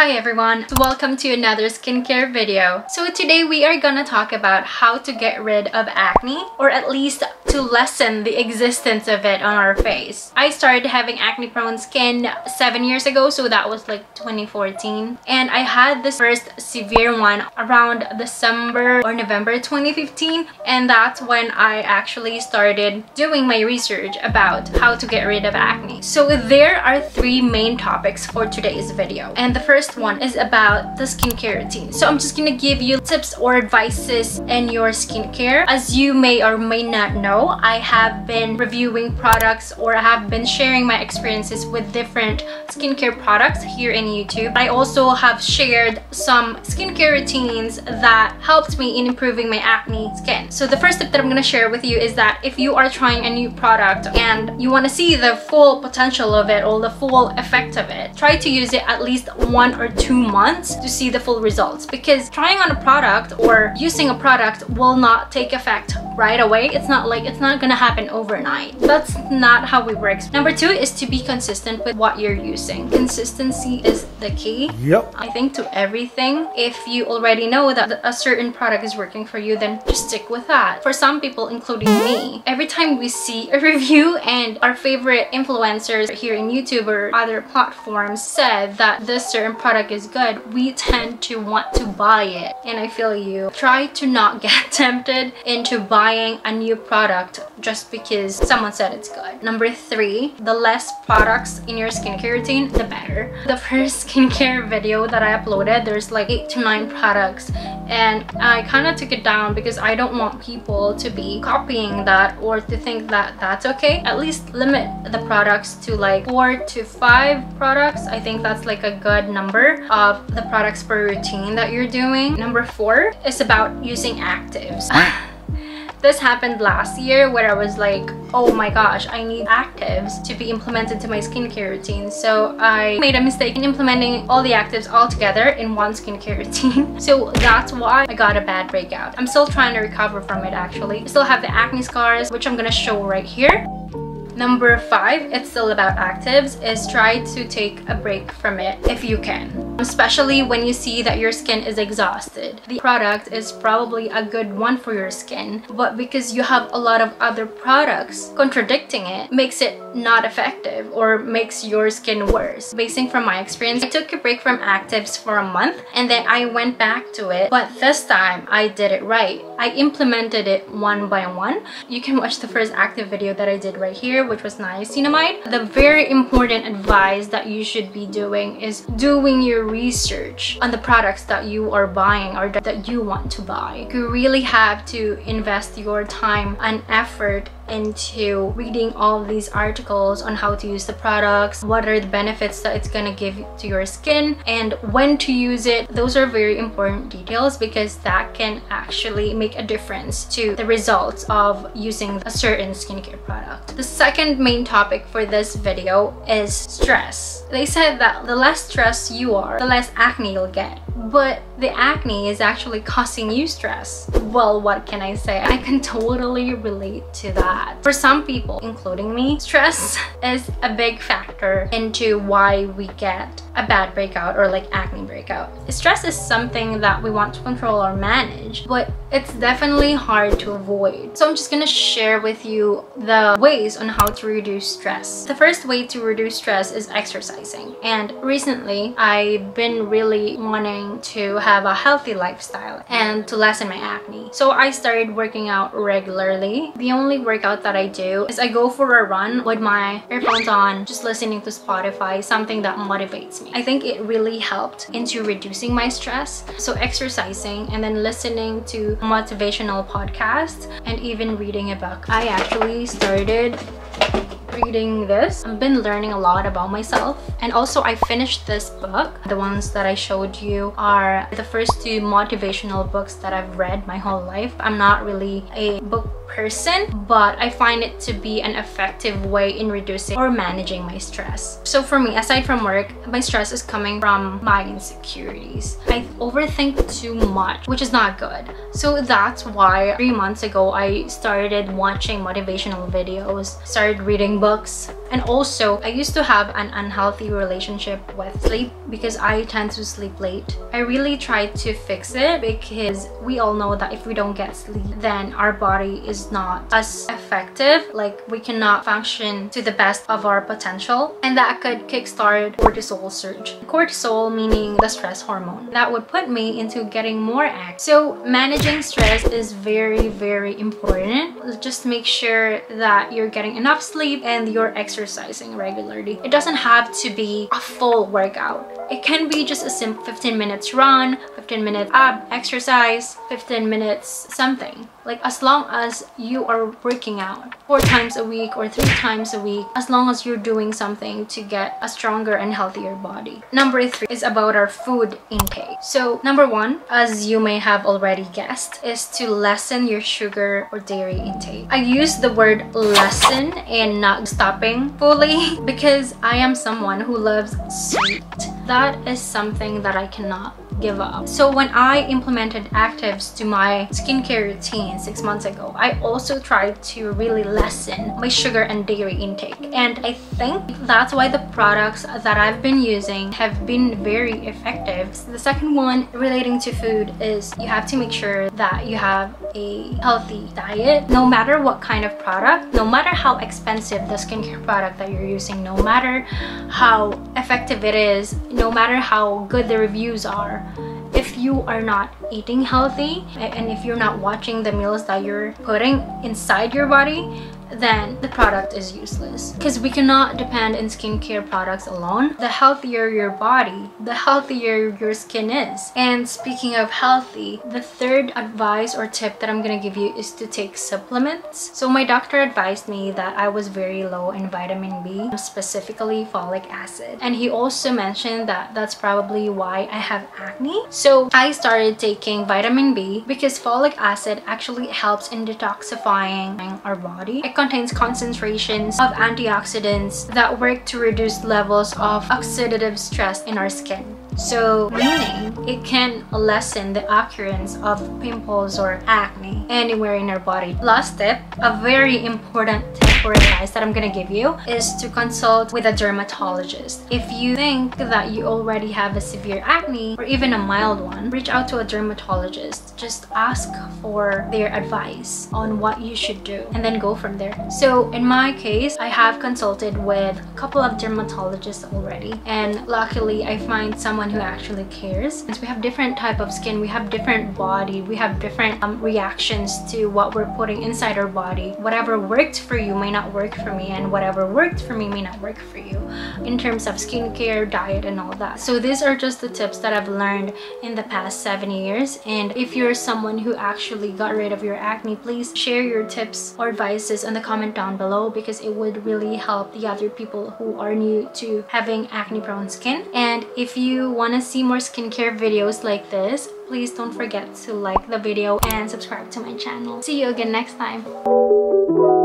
Hi everyone, welcome to another skincare video. So today we are gonna talk about how to get rid of acne, or at least to lessen the existence of it on our face. I started having acne prone skin 7 years ago, so that was like 2014, and I had this first severe one around December or November 2015, and that's when I actually started doing my research about how to get rid of acne. So there are three main topics for today's video, and the first one is about the skincare routine. So I'm just gonna give you tips or advices in your skincare. As you may or may not know, I have been reviewing products, or I have been sharing my experiences with different skincare products here in YouTube. I also have shared some skincare routines that helped me in improving my acne skin. So the first tip that I'm gonna share with you is that if you are trying a new product and you want to see the full potential of it or the full effect of it, try to use it at least 1 or 2 months to see the full results, because trying on a product or using a product will not take effect right away. It's not gonna happen overnight. That's not how we work. Number two is to be consistent with what you're using. Consistency is the key, I think, to everything. If you already know that a certain product is working for you, then just stick with that. For some people, including me, every time we see a review and our favorite influencers here in YouTube or other platforms said that this certain product is good, we tend to want to buy it. And I feel you. Try to not get tempted into buying a new product just because someone said it's good. Number three, the less products in your skincare routine, the better. The first skincare video that I uploaded, there's like 8 to 9 products, and I kind of took it down because I don't want people to be copying that or to think that that's okay. At least limit the products to like 4 to 5 products. I think that's like a good number of the products per routine that you're doing. Number four is about using actives. This happened last year where I was like, oh my gosh, I need actives to be implemented to my skincare routine. So I made a mistake in implementing all the actives all together in one skincare routine. So that's why I got a bad breakout. I'm still trying to recover from it actually. I still have the acne scars, which I'm gonna show right here. Number five, it's still about actives, is try to take a break from it if you can. Especially when you see that your skin is exhausted. The product is probably a good one for your skin, but because you have a lot of other products contradicting it, makes it not effective or makes your skin worse. Basing from my experience, I took a break from actives for a month and then I went back to it, but this time I did it right. I implemented it one by one. You can watch the first active video that I did right here, which was niacinamide. The very important advice that you should be doing is doing your research on the products that you are buying or that you want to buy. You really have to invest your time and effort into reading all of these articles on how to use the products, what are the benefits that it's gonna give to your skin, and when to use it. Those are very important details because that can actually make a difference to the results of using a certain skincare product. The second main topic for this video is stress. They said that the less stressed you are, the less acne you'll get. But the acne is actually causing you stress. Well, what can I say? I can totally relate to that. For some people, including me, stress is a big factor into why we get a bad breakout or like acne breakout. Stress is something that we want to control or manage, but it's definitely hard to avoid. So I'm just gonna share with you the ways on how to reduce stress. The first way to reduce stress is exercising. And recently, I've been really wanting to have a healthy lifestyle and to lessen my acne. So I started working out regularly. The only workout that I do is I go for a run with my earphones on, just listening to Spotify, something that motivates me. I think it really helped into reducing my stress. So exercising and then listening to motivational podcasts and even reading a book. I actually started reading this. I've been learning a lot about myself, and also I finished this book. The ones that I showed you are the first two motivational books that I've read my whole life. I'm not really a book person, but I find it to be an effective way in reducing or managing my stress. So for me, aside from work, my stress is coming from my insecurities. I overthink too much, which is not good. So that's why 3 months ago I started watching motivational videos, started reading books, And also, I used to have an unhealthy relationship with sleep because I tend to sleep late. I really tried to fix it because we all know that if we don't get sleep, then our body is not as effective. Like, we cannot function to the best of our potential, and that could kickstart cortisol surge. Cortisol meaning the stress hormone. That would put me into getting more active. So managing stress is very, very important. Just make sure that you're getting enough sleep and you're exercising regularly. It doesn't have to be a full workout. It can be just a simple 15 minutes run, 15 minutes ab exercise, 15 minutes something. Like, as long as you are working out 4 times a week or 3 times a week, as long as you're doing something to get a stronger and healthier body. Number 3 is about our food intake. So number 1, as you may have already guessed, is to lessen your sugar or dairy intake. I use the word lessen and not stopping fully because I am someone who loves sweet. That is something that I cannot give up. So when I implemented actives to my skincare routine 6 months ago, I also tried to really lessen my sugar and dairy intake. And I think that's why the products that I've been using have been very effective. So the second one relating to food is you have to make sure that you have a healthy diet. No matter what kind of product, no matter how expensive the skincare product that you're using, no matter how effective it is, no matter how good the reviews are, if you are not eating healthy and if you're not watching the meals that you're putting inside your body, then the product is useless, because we cannot depend on skincare products alone. The healthier your body, the healthier your skin is. And speaking of healthy, the third advice or tip that I'm gonna give you is to take supplements. So my doctor advised me that I was very low in vitamin B, specifically folic acid, and he also mentioned that that's probably why I have acne. So I started taking vitamin B because folic acid actually helps in detoxifying our body. It contains concentrations of antioxidants that work to reduce levels of oxidative stress in our skin. So meaning it can lessen the occurrence of pimples or acne anywhere in our body. Last tip, a very important tip or advice that I'm gonna give you is to consult with a dermatologist. If you think that you already have a severe acne or even a mild one, reach out to a dermatologist. Just ask for their advice on what you should do and then go from there. So in my case, I have consulted with a couple of dermatologists already, and luckily I find someone who actually cares. Since we have different type of skin, we have different body, we have different reactions to what we're putting inside our body. Whatever worked for you may not work for me, and whatever worked for me may not work for you in terms of skincare, diet, and all that. So these are just the tips that I've learned in the past 7 years. And if you're someone who actually got rid of your acne, please share your tips or advices in the comment down below, because it would really help the other people who are new to having acne prone skin. And if you want to see more skincare videos like this, please don't forget to like the video and subscribe to my channel. See you again next time.